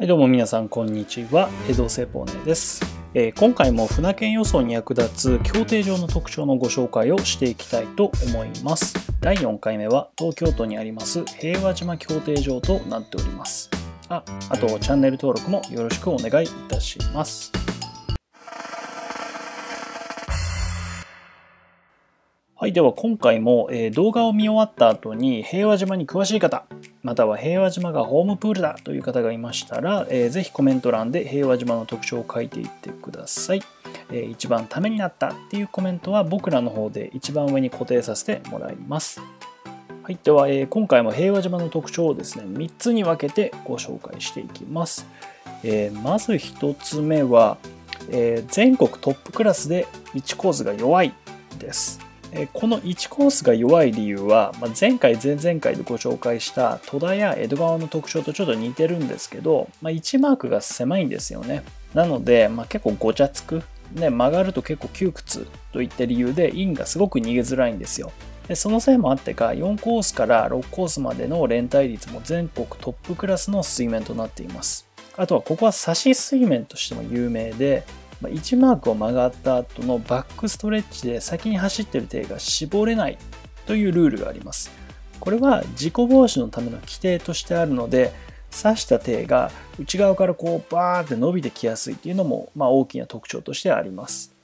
はいどうも皆さんこんにちは、江戸セポネです。今回も船券予想に役立つ協定上の特徴のご紹介をしていきたいと思います。第4回目は東京都にあります平和島協定上となっております。あとチャンネル登録もよろしくお願いいたします。はい、では今回も動画を見終わった後に平和島に詳しい方、または平和島がホームプールだという方がいましたら、ぜひコメント欄で平和島の特徴を書いていってください。一番ためになったっていうコメントは僕らの方で一番上に固定させてもらいます。はい、では今回も平和島の特徴をですね、3つに分けてご紹介していきます。まず1つ目は、全国トップクラスで1コースが弱いです。この1コースが弱い理由は前回前々回でご紹介した戸田や江戸川の特徴とちょっと似てるんですけど、1マークが狭いんですよね。なので、結構ごちゃつく、曲がると結構窮屈といった理由でインがすごく逃げづらいんですよ。でそのせいもあってか4コースから6コースまでの連帯率も全国トップクラスの水面となっています。あとはここは差し水面としても有名で、1マークを曲がった後のバックストレッチで先に走ってる手が絞れないというルールがあります。これは事故防止のための規定としてあるので、刺した手が内側からこうバーって伸びてきやすいっていうのも大きな特徴としてあります。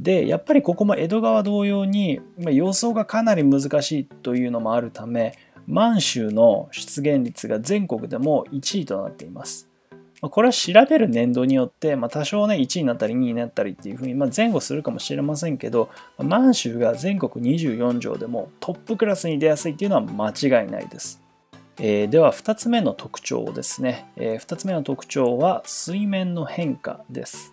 で、やっぱりここも江戸川同様に予想がかなり難しいというのもあるため、満州の出現率が全国でも1位となっています。これは調べる年度によって、多少ね、1位になったり2位になったりっていうふうに、前後するかもしれませんけど、満州が全国24条でもトップクラスに出やすいっていうのは間違いないです。では2つ目の特徴ですね。2つ目の特徴は水面の変化です。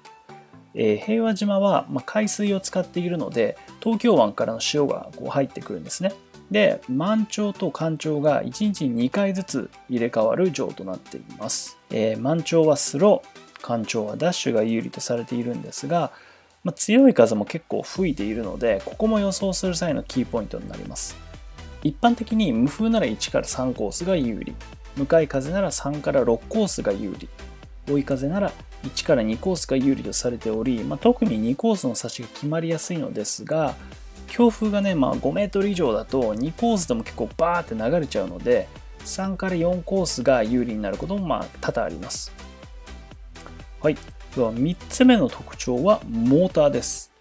平和島は海水を使っているので、東京湾からの潮がこう入ってくるんですね。で、満潮と干潮が1日に2回ずつ入れ替わる状となっています。満潮はスロー、干潮はダッシュが有利とされているんですが、強い風も結構吹いているので、ここも予想する際のキーポイントになります。一般的に無風なら1から3コースが有利、向かい風なら3から6コースが有利、追い風なら1から2コースが有利とされており、特に2コースの差しが決まりやすいのですが、強風がね、5メートル以上だと2コースでも結構バーって流れちゃうので、3から4コースが有利になることも多々あります。はい、では3つ目の特徴はモーターです。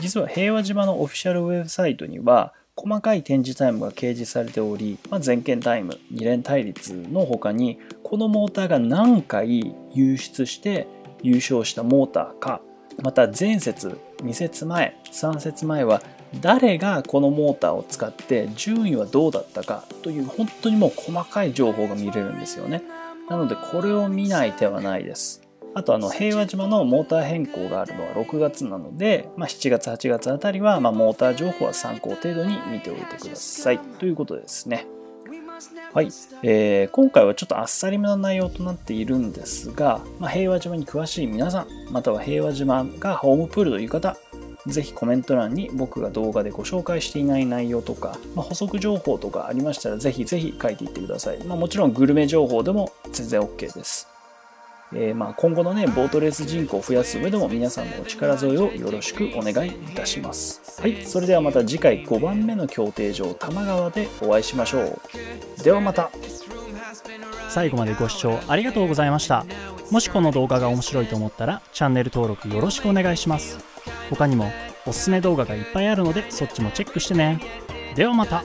実は平和島のオフィシャルウェブサイトには細かい展示タイムが掲示されており、全件タイム、2連対率の他にこのモーターが何回輸出して優勝したモーターか、また前節、2節前、3節前は誰がこのモーターを使って順位はどうだったかという、本当にもう細かい情報が見れるんですよね。なのでこれを見ない手はないです。あと平和島のモーター変更があるのは6月なので、7月8月あたりはモーター情報は参考程度に見ておいてくださいということですね。はい、今回はちょっとあっさりめな内容となっているんですが、平和島に詳しい皆さん、または平和島がホームプールという方、ぜひコメント欄に僕が動画でご紹介していない内容とか、補足情報とかありましたらぜひぜひ書いていってください。もちろんグルメ情報でも全然 OK です。今後のね、ボートレース人口を増やす上でも皆さんのお力添えをよろしくお願いいたします。はい、それではまた次回5番目の協定上多摩川でお会いしましょう。ではまた。最後までご視聴ありがとうございました。もしこの動画が面白いと思ったらチャンネル登録よろしくお願いします。他にもおすすめ動画がいっぱいあるのでそっちもチェックしてね。ではまた。